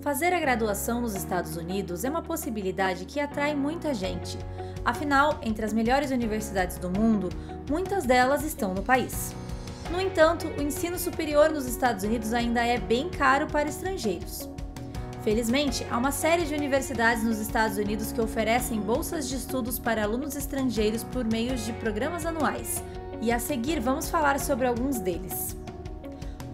Fazer a graduação nos Estados Unidos é uma possibilidade que atrai muita gente. Afinal, entre as melhores universidades do mundo, muitas delas estão no país. No entanto, o ensino superior nos Estados Unidos ainda é bem caro para estrangeiros. Felizmente, há uma série de universidades nos Estados Unidos que oferecem bolsas de estudos para alunos estrangeiros por meio de programas anuais. E a seguir vamos falar sobre alguns deles.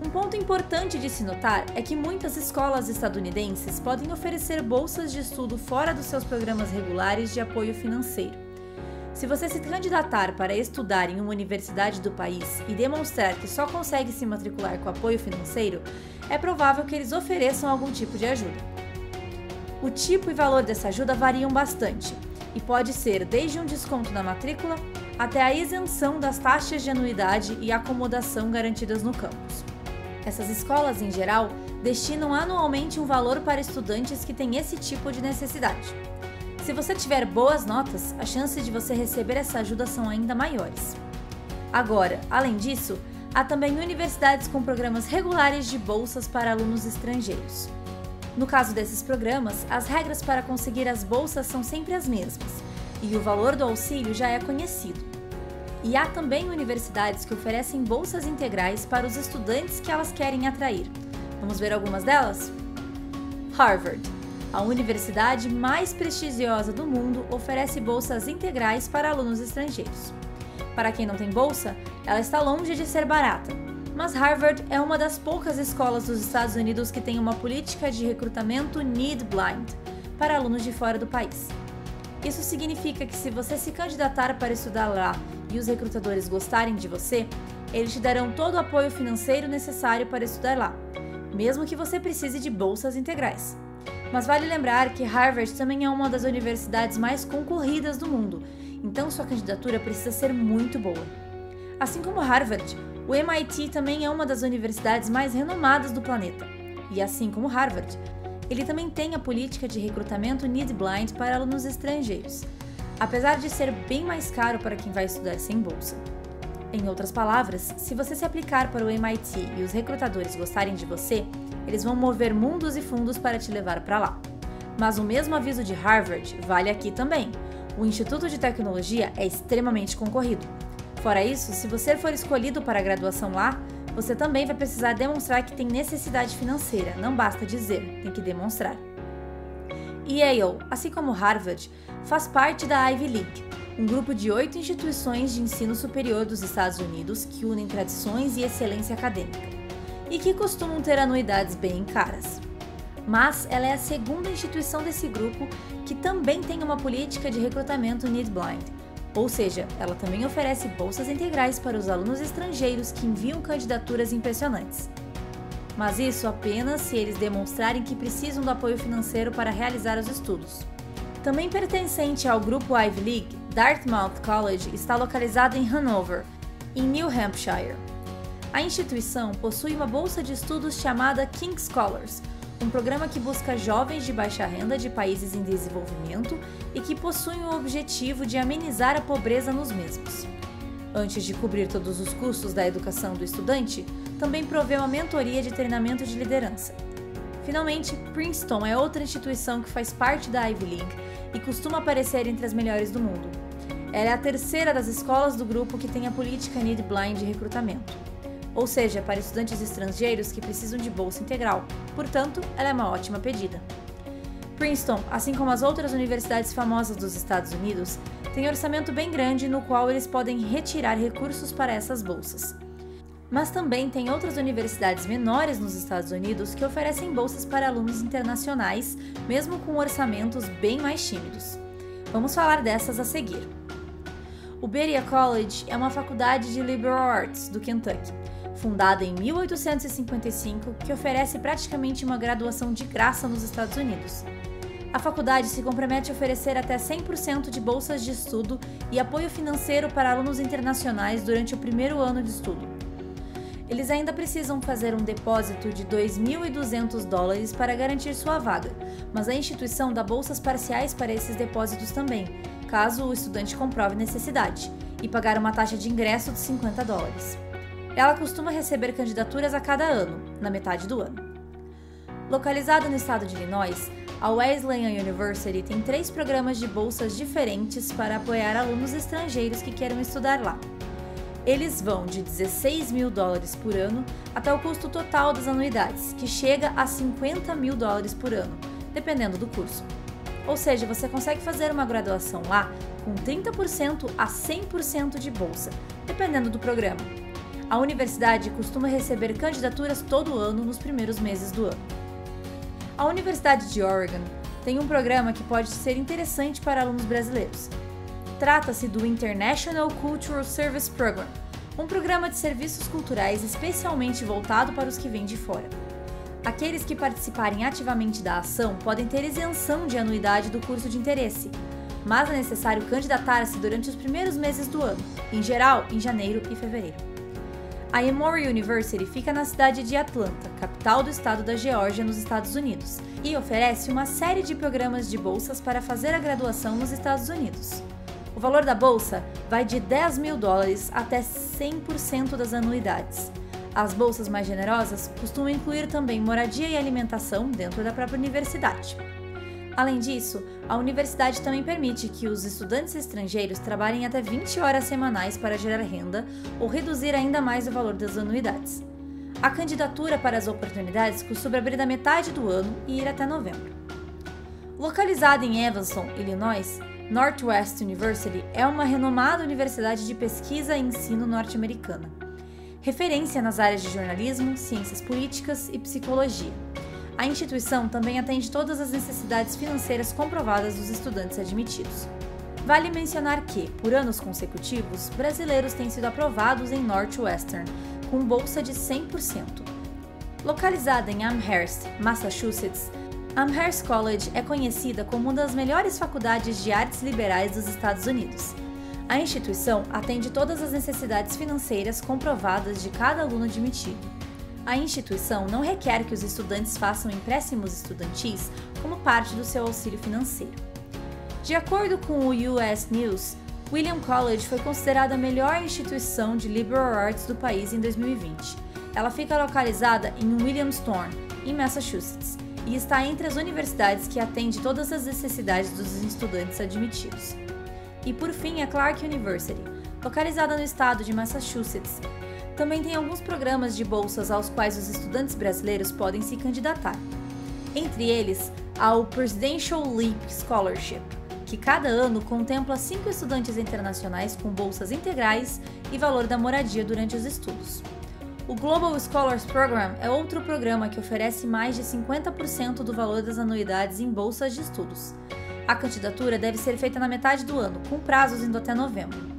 Um ponto importante de se notar é que muitas escolas estadunidenses podem oferecer bolsas de estudo fora dos seus programas regulares de apoio financeiro. Se você se candidatar para estudar em uma universidade do país e demonstrar que só consegue se matricular com apoio financeiro, é provável que eles ofereçam algum tipo de ajuda. O tipo e valor dessa ajuda variam bastante e pode ser desde um desconto na matrícula até a isenção das taxas de anuidade e acomodação garantidas no campus. Essas escolas, em geral, destinam anualmente um valor para estudantes que têm esse tipo de necessidade. Se você tiver boas notas, as chances de você receber essa ajuda são ainda maiores. Agora, além disso, há também universidades com programas regulares de bolsas para alunos estrangeiros. No caso desses programas, as regras para conseguir as bolsas são sempre as mesmas, e o valor do auxílio já é conhecido. E há também universidades que oferecem bolsas integrais para os estudantes que elas querem atrair. Vamos ver algumas delas? Harvard, a universidade mais prestigiosa do mundo, oferece bolsas integrais para alunos estrangeiros. Para quem não tem bolsa, ela está longe de ser barata, mas Harvard é uma das poucas escolas dos Estados Unidos que tem uma política de recrutamento need-blind para alunos de fora do país. Isso significa que se você se candidatar para estudar lá e os recrutadores gostarem de você, eles te darão todo o apoio financeiro necessário para estudar lá, mesmo que você precise de bolsas integrais. Mas vale lembrar que Harvard também é uma das universidades mais concorridas do mundo, então sua candidatura precisa ser muito boa. Assim como Harvard, o MIT também é uma das universidades mais renomadas do planeta. E assim como Harvard, ele também tem a política de recrutamento need-blind para alunos estrangeiros, apesar de ser bem mais caro para quem vai estudar sem bolsa. Em outras palavras, se você se aplicar para o MIT e os recrutadores gostarem de você, eles vão mover mundos e fundos para te levar para lá. Mas o mesmo aviso de Harvard vale aqui também. O Instituto de Tecnologia é extremamente concorrido. Fora isso, se você for escolhido para a graduação lá, você também vai precisar demonstrar que tem necessidade financeira, não basta dizer, tem que demonstrar. Yale, assim como Harvard, faz parte da Ivy League, um grupo de 8 instituições de ensino superior dos Estados Unidos que unem tradições e excelência acadêmica, e que costumam ter anuidades bem caras. Mas ela é a segunda instituição desse grupo que também tem uma política de recrutamento need-blind, ou seja, ela também oferece bolsas integrais para os alunos estrangeiros que enviam candidaturas impressionantes. Mas isso apenas se eles demonstrarem que precisam do apoio financeiro para realizar os estudos. Também pertencente ao grupo Ivy League, Dartmouth College está localizado em Hanover, em New Hampshire. A instituição possui uma bolsa de estudos chamada King Scholars, um programa que busca jovens de baixa renda de países em desenvolvimento e que possuem o objetivo de amenizar a pobreza nos mesmos. Antes de cobrir todos os custos da educação do estudante, também proveu a mentoria de treinamento de liderança. Finalmente, Princeton é outra instituição que faz parte da Ivy League e costuma aparecer entre as melhores do mundo. Ela é a terceira das escolas do grupo que tem a política need-blind de recrutamento, ou seja, para estudantes estrangeiros que precisam de bolsa integral, portanto, ela é uma ótima pedida. Princeton, assim como as outras universidades famosas dos Estados Unidos, tem um orçamento bem grande no qual eles podem retirar recursos para essas bolsas. Mas também tem outras universidades menores nos Estados Unidos que oferecem bolsas para alunos internacionais, mesmo com orçamentos bem mais tímidos. Vamos falar dessas a seguir. O Berea College é uma faculdade de liberal arts do Kentucky, fundada em 1855, que oferece praticamente uma graduação de graça nos Estados Unidos. A faculdade se compromete a oferecer até 100% de bolsas de estudo e apoio financeiro para alunos internacionais durante o primeiro ano de estudo. Eles ainda precisam fazer um depósito de $2.200 para garantir sua vaga, mas a instituição dá bolsas parciais para esses depósitos também, caso o estudante comprove necessidade, e pagar uma taxa de ingresso de $50. Ela costuma receber candidaturas a cada ano, na metade do ano. Localizada no estado de Illinois, a Wesleyan University tem 3 programas de bolsas diferentes para apoiar alunos estrangeiros que queiram estudar lá. Eles vão de US$16.000 por ano até o custo total das anuidades, que chega a US$50.000 por ano, dependendo do curso. Ou seja, você consegue fazer uma graduação lá com 30% a 100% de bolsa, dependendo do programa. A universidade costuma receber candidaturas todo ano nos primeiros meses do ano. A Universidade de Oregon tem um programa que pode ser interessante para alunos brasileiros. Trata-se do International Cultural Service Program, um programa de serviços culturais especialmente voltado para os que vêm de fora. Aqueles que participarem ativamente da ação podem ter isenção de anuidade do curso de interesse, mas é necessário candidatar-se durante os primeiros meses do ano, em geral em janeiro e fevereiro. A Emory University fica na cidade de Atlanta, capital do estado da Geórgia, nos Estados Unidos, e oferece uma série de programas de bolsas para fazer a graduação nos Estados Unidos. O valor da bolsa vai de US$10.000 até 100% das anuidades. As bolsas mais generosas costumam incluir também moradia e alimentação dentro da própria universidade. Além disso, a universidade também permite que os estudantes estrangeiros trabalhem até 20 horas semanais para gerar renda ou reduzir ainda mais o valor das anuidades. A candidatura para as oportunidades costuma abrir da metade do ano e ir até novembro. Localizada em Evanston, Illinois, Northwestern University é uma renomada universidade de pesquisa e ensino norte-americana. Referência nas áreas de jornalismo, ciências políticas e psicologia. A instituição também atende todas as necessidades financeiras comprovadas dos estudantes admitidos. Vale mencionar que, por anos consecutivos, brasileiros têm sido aprovados em Northwestern, com bolsa de 100%. Localizada em Amherst, Massachusetts, Amherst College é conhecida como uma das melhores faculdades de artes liberais dos Estados Unidos. A instituição atende todas as necessidades financeiras comprovadas de cada aluno admitido. A instituição não requer que os estudantes façam empréstimos estudantis como parte do seu auxílio financeiro. De acordo com o US News, Williams College foi considerada a melhor instituição de liberal arts do país em 2020. Ela fica localizada em Williamstown, em Massachusetts, e está entre as universidades que atende todas as necessidades dos estudantes admitidos. E por fim, a Clark University, localizada no estado de Massachusetts, também tem alguns programas de bolsas aos quais os estudantes brasileiros podem se candidatar. Entre eles, há o Presidential Leap Scholarship, que cada ano contempla 5 estudantes internacionais com bolsas integrais e valor da moradia durante os estudos. O Global Scholars Program é outro programa que oferece mais de 50% do valor das anuidades em bolsas de estudos. A candidatura deve ser feita na metade do ano, com prazos indo até novembro.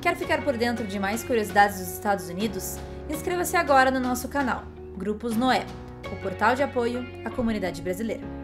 Quer ficar por dentro de mais curiosidades dos Estados Unidos? Inscreva-se agora no nosso canal, Grupos Noé, o portal de apoio à comunidade brasileira.